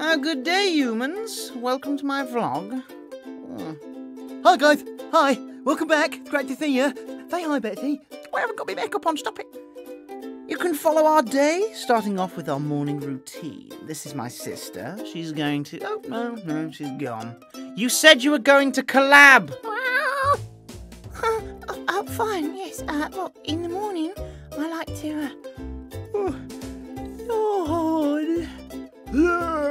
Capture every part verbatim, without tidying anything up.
Uh, good day, humans. Welcome to my vlog. Oh. Hi, guys. Hi. Welcome back. It's great to see you. Say hi, Betsy. I haven't got my makeup on. Stop it. You can follow our day, starting off with our morning routine. This is my sister. She's going to... Oh, no, no, she's gone. You said you were going to collab. Wow. Uh, uh, fine, yes. Uh, well, in the morning, I like to... Uh... Oh, so hard.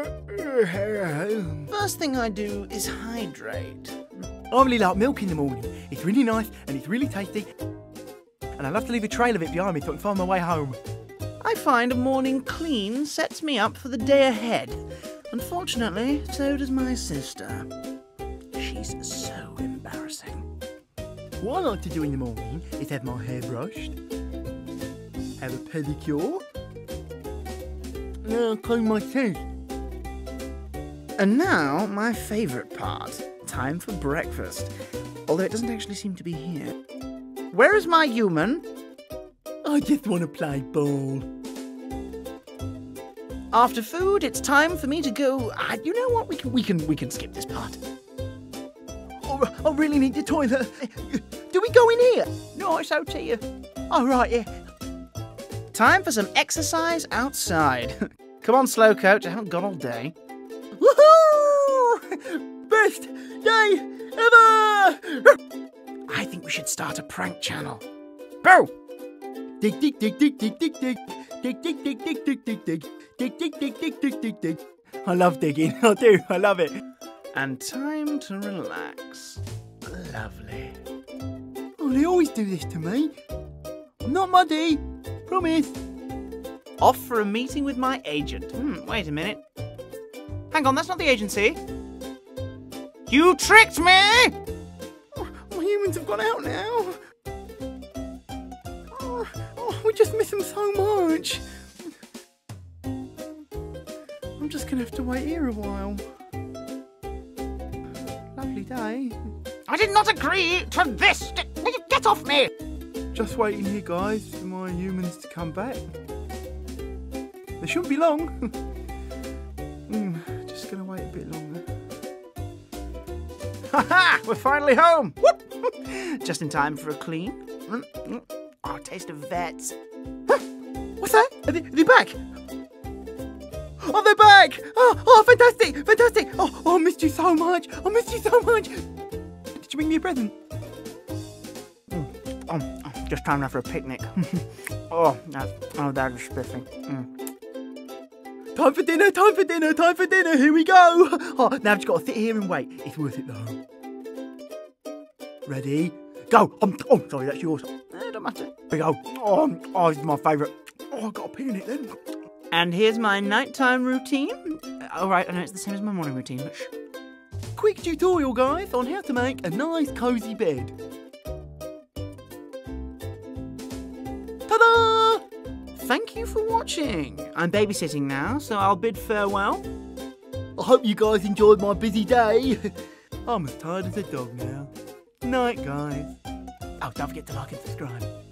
First thing I do is hydrate. I really like milk in the morning. It's really nice and it's really tasty. And I love to leave a trail of it behind me so I can find my way home. I find a morning clean sets me up for the day ahead. Unfortunately, so does my sister. She's so embarrassing. What I like to do in the morning is have my hair brushed, have a pedicure, and I comb my teeth. And now, my favourite part, time for breakfast. Although it doesn't actually seem to be here. Where is my human? I just want to play ball. After food, it's time for me to go. Uh, you know what? We can we can we can skip this part. Oh, I really need the toilet. Do we go in here? No, it's out here. All right, yeah. Time for some exercise outside. Come on, slow coach. I haven't gone all day. Woohoo! Best day ever! I think we should start a prank channel. Boo! Dig dig dig dig dig dig dig dig dig dig dig dig dig dig dig dig dig dig dig dig. I love digging, I do, I love it. And time to relax. Lovely. Oh, they always do this to me. I'm not muddy. Promise. Off for a meeting with my agent. Hmm, wait a minute. Hang on, that's not the agency. You tricked me! Humans have gone out now. Oh, oh, we just miss them so much. I'm just gonna have to wait here a while. Lovely day. I did not agree to this. Will you get off me? Just waiting here, guys, for my humans to come back. They shouldn't be long. mm, just gonna wait a bit longer. Ha ha! We're finally home. Whoop. Just in time for a clean. Mm -mm. Oh, taste of vets. Huh? What's that? Are they, are they back? Oh, they're back! Oh, oh, fantastic, fantastic! Oh, oh, I missed you so much. I missed you so much. Did you bring me a present? Mm. Oh, just time enough for a picnic. oh, that's, oh, that is spiffy. Mm. Time for dinner, time for dinner, time for dinner, here we go! Oh, now I've just got to sit here and wait. It's worth it though. Ready? Go! Um, oh, sorry, that's yours. It don't matter. Here we go. Oh, oh, this is my favourite. Oh, I've got a pee in it then. And here's my nighttime routine. Alright, I know it's the same as my morning routine, but shh. Quick tutorial, guys, on how to make a nice cosy bed. Ta-da! Thank you for watching. I'm babysitting now, so I'll bid farewell. I hope you guys enjoyed my busy day. I'm as tired as a dog now. Night, guys. Oh, don't forget to like and subscribe.